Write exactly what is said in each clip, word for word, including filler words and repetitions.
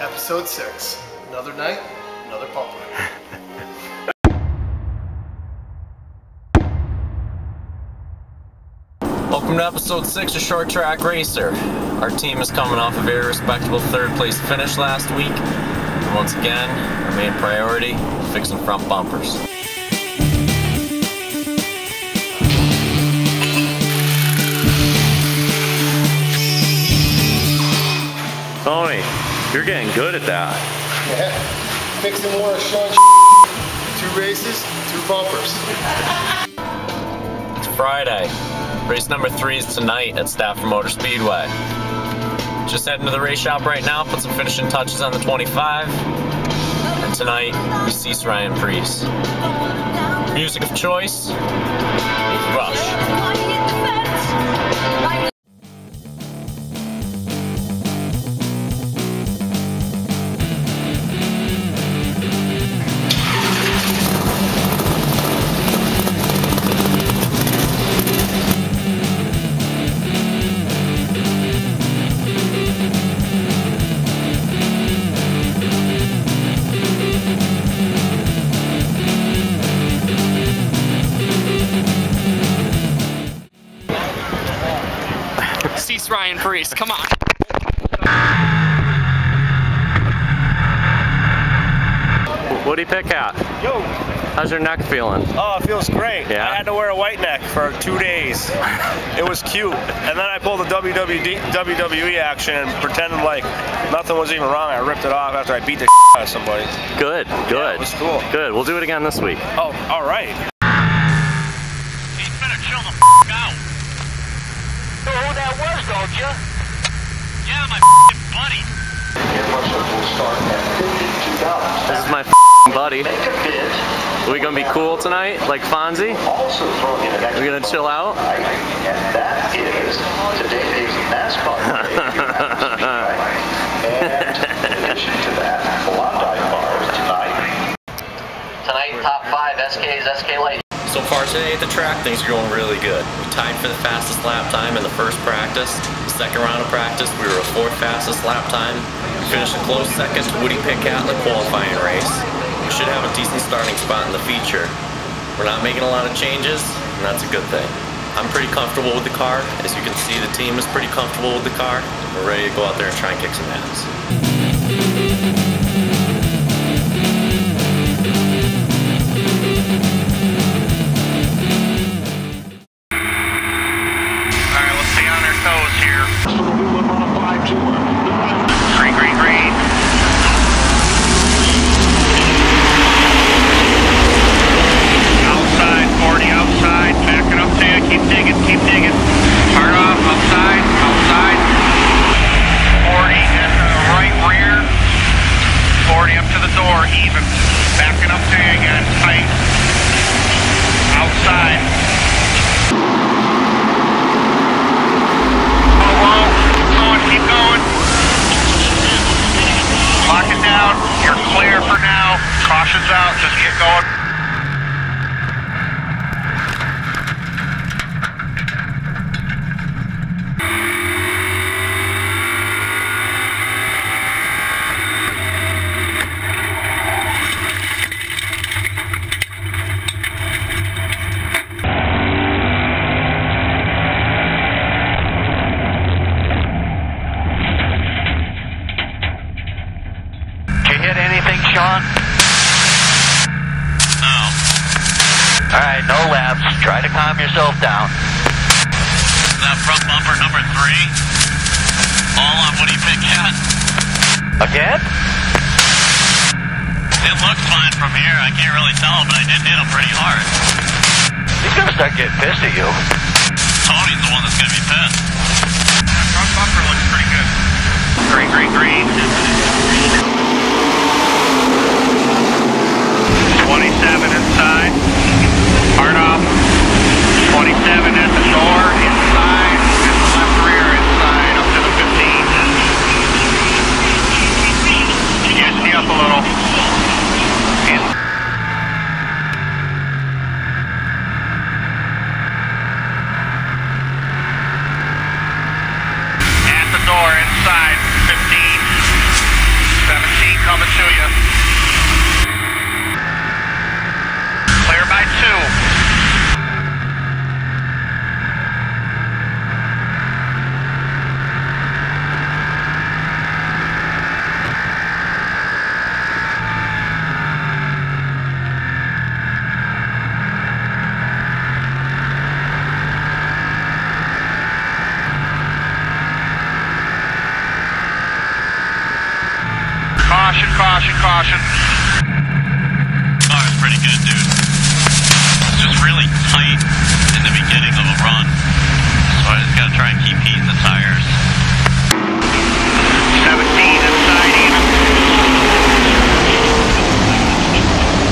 Episode six, another night, another bumper. Welcome to episode six of Short Track Racer. Our team is coming off a very respectable third place finish last week. And once again, our main priority is fixing front bumpers. Tony, you're getting good at that. Yeah, fixing more short two races, two bumpers. It's Friday. Race number three is tonight at Stafford Motor Speedway. Just heading to the race shop right now, put some finishing touches on the twenty-five. And tonight, we cease Ryan Preece. Music of choice is Rush. Cease Ryan Preece, come on. Woody Pitkat. Yo. How's your neck feeling? Oh, it feels great. Yeah? I had to wear a white neck for two days. It was cute. And then I pulled the W W E action and pretended like nothing was even wrong. I ripped it off after I beat the shit out of somebody. Good, good. Yeah, it was cool. Good, we'll do it again this week. Oh, all right. Don't you? Yeah, my f***ing buddy. This is my f***ing buddy. Are we gonna be cool tonight, like Fonzie? Are we gonna chill out? And that is today's NASCAR day. And in addition to that, a lot of bars tonight. Tonight, top five S Ks, S K Light. So far today at the track, things are going really good. We tied for the fastest lap time in the first practice. The second round of practice, we were a fourth fastest lap time. We finished a close second to Woody Pitkat in the qualifying race. We should have a decent starting spot in the feature. We're not making a lot of changes, and that's a good thing. I'm pretty comfortable with the car. As you can see, the team is pretty comfortable with the car. We're ready to go out there and try and kick some ass. Try to calm yourself down. That front bumper number three. All on Woody Pitkat. Again? It looks fine from here. I can't really tell, but I did hit him pretty hard. He's gonna start getting pissed at you. Tony's the one that's gonna be pissed. That front bumper looks pretty good. Green, green, green. twenty-seven inside. Hard off. twenty-seven at the door, inside, and the left rear inside, up to the fifteen. Excuse me up a little. In. At the door, inside, fifteen. Caution, caution, caution. That was pretty good, dude. Just really tight in the beginning of a run. So I just gotta try and keep heating the tires. seventeen inside even.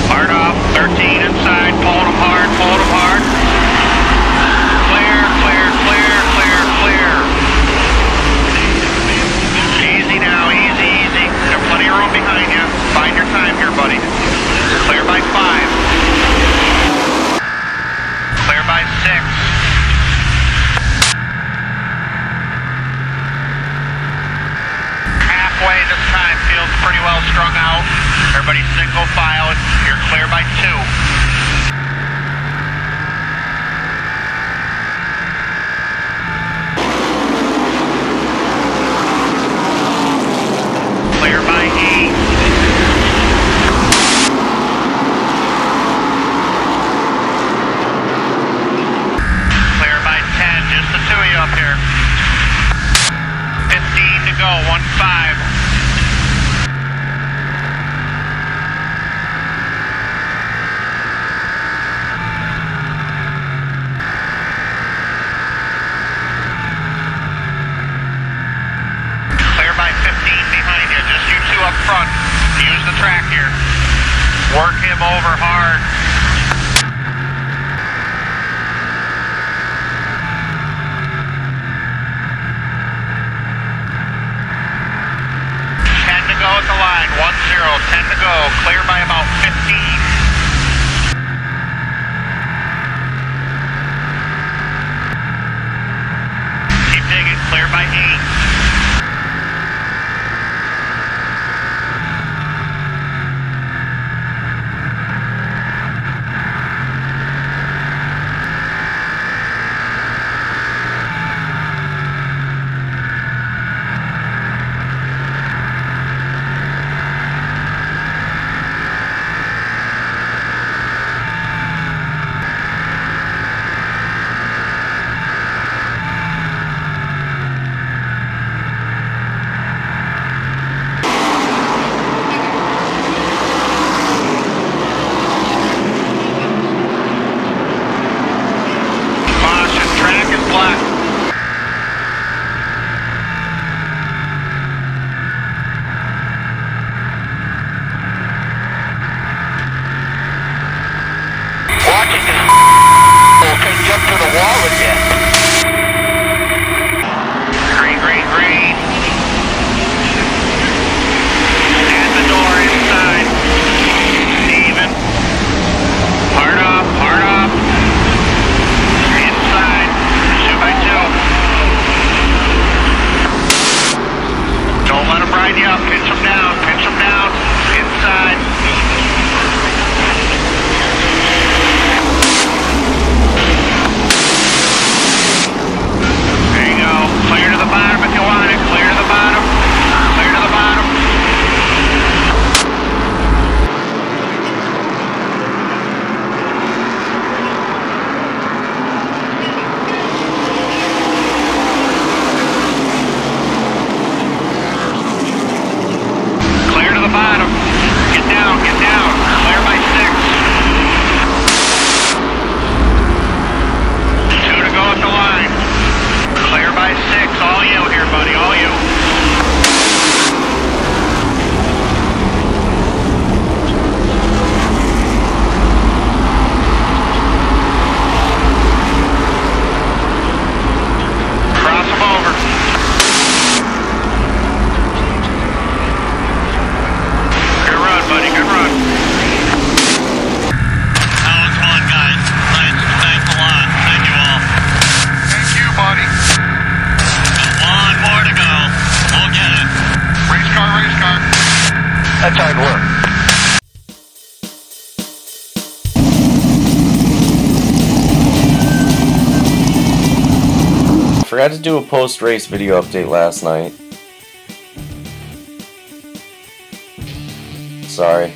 Hard off, thirteen inside, pulled them hard, pulled them hard. Clear, clear, clear, clear, clear. Easy now, easy, easy. There's plenty of room behind you. Find your time here, buddy. Clear by five. Clear by six. Halfway this time feels pretty well strung out. Everybody single file. You're clear by two. Clear by eight. Clear by ten, just the two of you up here. fifteen to go, one five. Front. Use the track here. Work him over hard. ten to go at the line. one zero. ten to go. Clear by about fifteen. Keep digging. Clear by eight. I had to do a post-race video update last night. Sorry.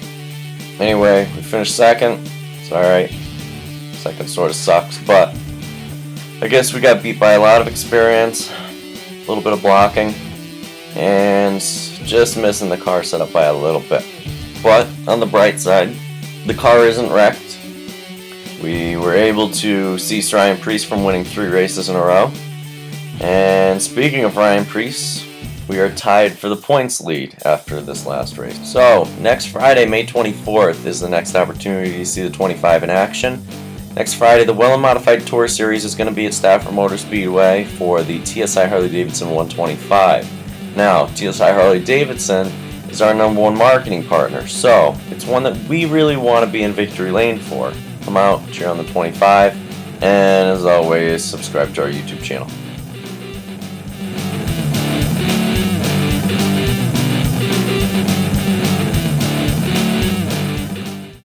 Anyway, we finished second. It's alright. Second sort of sucks, but I guess we got beat by a lot of experience, a little bit of blocking, and just missing the car setup by a little bit. But on the bright side, the car isn't wrecked. We were able to cease Ryan Preece from winning three races in a row. And speaking of Ryan Preece, we are tied for the points lead after this last race. So next Friday, May twenty-fourth, is the next opportunity to see the twenty-five in action. Next Friday, the Whelen Modified Tour Series is going to be at Stafford Motor Speedway for the T S I Harley-Davidson one twenty-five. Now, T S I Harley-Davidson is our number one marketing partner, so it's one that we really want to be in victory lane for. Come out, cheer on the twenty-five, and as always, subscribe to our YouTube channel.